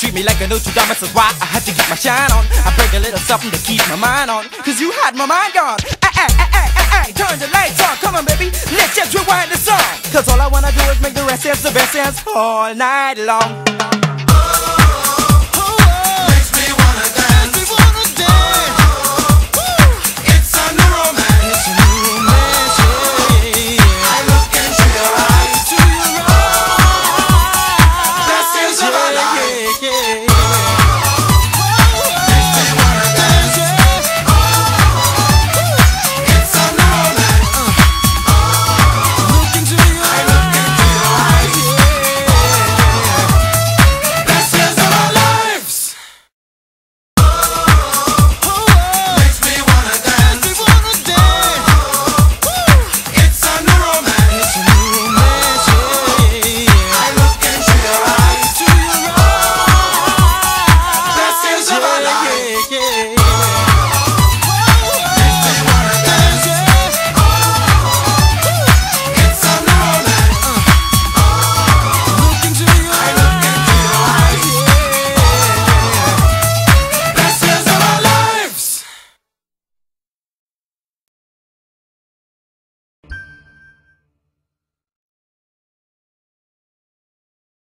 treat me like an old dama, that's why I had to get my shine on. I break a little something to keep my mind on, cause you had my mind gone. Turn the lights on, come on baby, let's just rewind the song. Cause all I wanna do is make the rest dance the best dance all night long.